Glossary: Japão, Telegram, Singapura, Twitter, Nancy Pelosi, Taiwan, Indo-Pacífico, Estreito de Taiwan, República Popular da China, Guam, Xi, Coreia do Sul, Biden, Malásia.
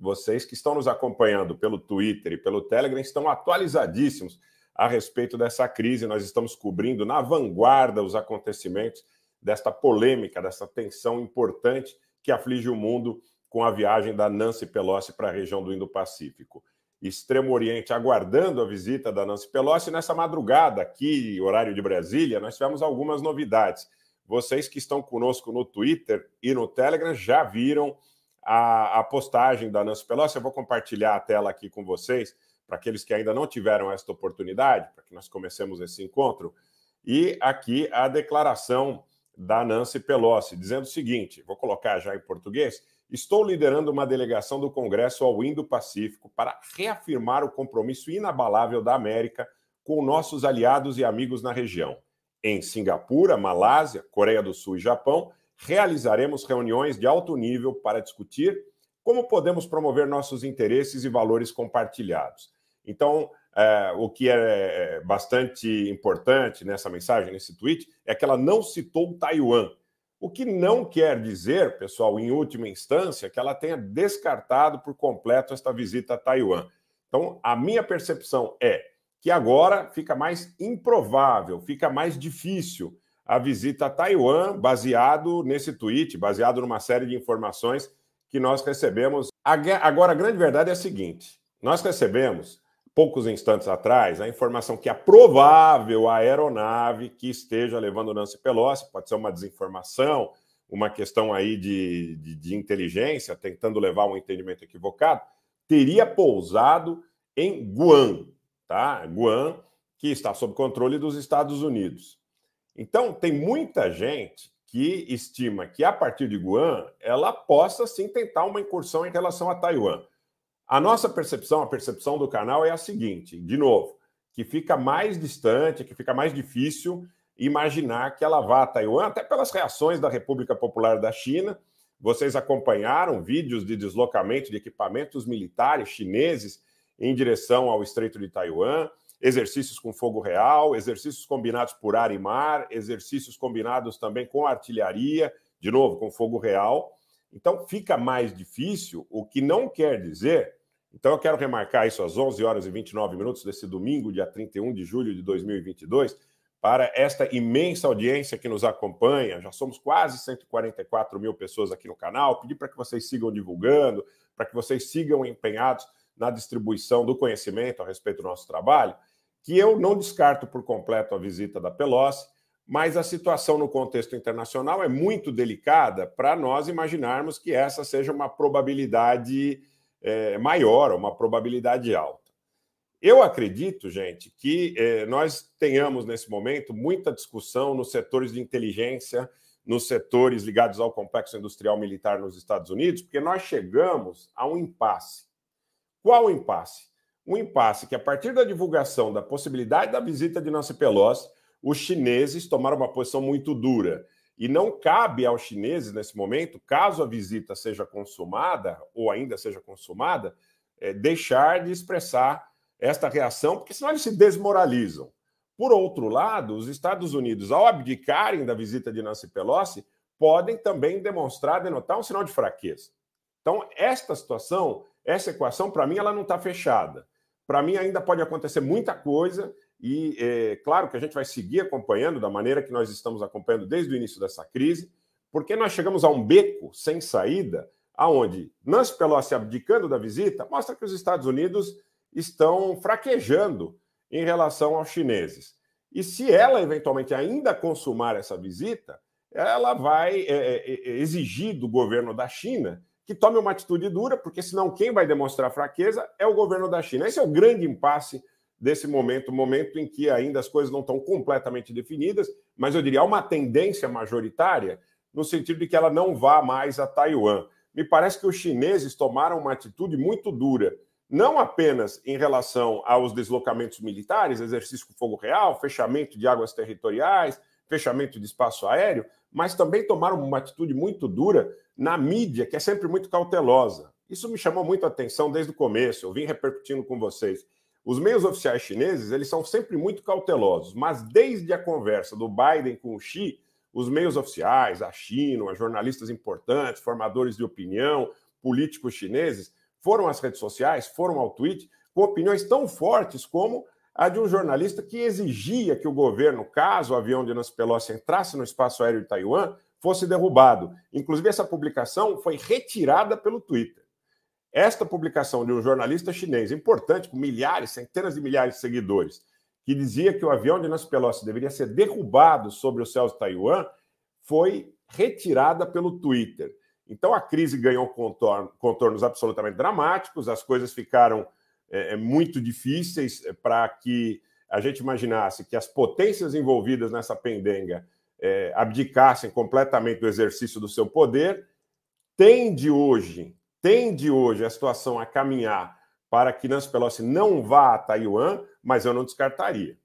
Vocês que estão nos acompanhando pelo Twitter e pelo Telegram estão atualizadíssimos a respeito dessa crise. Nós estamos cobrindo na vanguarda os acontecimentos desta polêmica, dessa tensão importante que aflige o mundo com a viagem da Nancy Pelosi para a região do Indo-Pacífico. Extremo Oriente aguardando a visita da Nancy Pelosi. Nessa madrugada, aqui, horário de Brasília, nós tivemos algumas novidades. Vocês que estão conosco no Twitter e no Telegram já viram a postagem da Nancy Pelosi. Eu vou compartilhar a tela aqui com vocês, para aqueles que ainda não tiveram esta oportunidade, para que nós comecemos esse encontro. E aqui a declaração da Nancy Pelosi, dizendo o seguinte, vou colocar já em português: estou liderando uma delegação do Congresso ao Indo-Pacífico para reafirmar o compromisso inabalável da América com nossos aliados e amigos na região. Em Singapura, Malásia, Coreia do Sul e Japão, realizaremos reuniões de alto nível para discutir como podemos promover nossos interesses e valores compartilhados. Então, o que é bastante importante nessa mensagem, nesse tweet, é que ela não citou Taiwan, o que não quer dizer, pessoal, em última instância, que ela tenha descartado por completo esta visita a Taiwan. Então, a minha percepção é que agora fica mais improvável, fica mais difícil a visita a Taiwan, baseado nesse tweet, baseado numa série de informações que nós recebemos. Agora, a grande verdade é a seguinte: nós recebemos, poucos instantes atrás, a informação que a provável aeronave que esteja levando Nancy Pelosi, pode ser uma desinformação, uma questão aí de inteligência, tentando levar um entendimento equivocado, teria pousado em Guam, tá? Guam, que está sob controle dos Estados Unidos. Então, tem muita gente que estima que, a partir de Guam, ela possa, sim, tentar uma incursão em relação a Taiwan. A nossa percepção, a percepção do canal é a seguinte, de novo, que fica mais distante, que fica mais difícil imaginar que ela vá a Taiwan, até pelas reações da República Popular da China. Vocês acompanharam vídeos de deslocamento de equipamentos militares chineses em direção ao Estreito de Taiwan, exercícios com fogo real, exercícios combinados por ar e mar, exercícios combinados também com artilharia, de novo, com fogo real. Então, fica mais difícil, o que não quer dizer... Então, eu quero remarcar isso às 11h29 desse domingo, dia 31 de julho de 2022, para esta imensa audiência que nos acompanha. Já somos quase 144 mil pessoas aqui no canal. Pedi para que vocês sigam divulgando, para que vocês sigam empenhados na distribuição do conhecimento a respeito do nosso trabalho, que eu não descarto por completo a visita da Pelosi, mas a situação no contexto internacional é muito delicada para nós imaginarmos que essa seja uma probabilidade maior, uma probabilidade alta. Eu acredito, gente, que nós tenhamos nesse momento muita discussão nos setores de inteligência, nos setores ligados ao complexo industrial militar nos Estados Unidos, porque nós chegamos a um impasse. Qual impasse? Um impasse que, a partir da divulgação da possibilidade da visita de Nancy Pelosi, os chineses tomaram uma posição muito dura. E não cabe aos chineses, nesse momento, caso a visita seja consumada, ou ainda seja consumada, deixar de expressar esta reação, porque senão eles se desmoralizam. Por outro lado, os Estados Unidos, ao abdicarem da visita de Nancy Pelosi, podem também denotar um sinal de fraqueza. Então, esta situação, essa equação, para mim, ela não está fechada. Para mim, ainda pode acontecer muita coisa. E é claro que a gente vai seguir acompanhando da maneira que nós estamos acompanhando desde o início dessa crise, porque nós chegamos a um beco sem saída, aonde Nancy Pelosi abdicando da visita mostra que os Estados Unidos estão fraquejando em relação aos chineses. E se ela eventualmente ainda consumar essa visita, ela vai exigir do governo da China que tome uma atitude dura, porque senão quem vai demonstrar fraqueza é o governo da China. Esse é o grande impasse desse momento em que ainda as coisas não estão completamente definidas, mas eu diria uma tendência majoritária no sentido de que ela não vá mais a Taiwan. Me parece que os chineses tomaram uma atitude muito dura, não apenas em relação aos deslocamentos militares, exercício com fogo real, fechamento de águas territoriais, fechamento de espaço aéreo, mas também tomaram uma atitude muito dura na mídia, que é sempre muito cautelosa. Isso me chamou muito a atenção desde o começo, eu vim repercutindo com vocês. Os meios oficiais chineses, eles são sempre muito cautelosos, mas desde a conversa do Biden com o Xi, os meios oficiais, a China, jornalistas importantes, formadores de opinião, políticos chineses, foram às redes sociais, foram ao tweet, com opiniões tão fortes como a de um jornalista que exigia que o governo, caso o avião de Nancy Pelosi entrasse no espaço aéreo de Taiwan, fosse derrubado. Inclusive, essa publicação foi retirada pelo Twitter. Esta publicação de um jornalista chinês importante, com milhares, centenas de milhares de seguidores, que dizia que o avião de Nancy Pelosi deveria ser derrubado sobre os céus de Taiwan, foi retirada pelo Twitter. Então, a crise ganhou contornos absolutamente dramáticos, as coisas ficaram muito difíceis para que a gente imaginasse que as potências envolvidas nessa pendenga abdicassem completamente do exercício do seu poder. Tende hoje a situação a caminhar para que Nancy Pelosi não vá a Taiwan, mas eu não descartaria.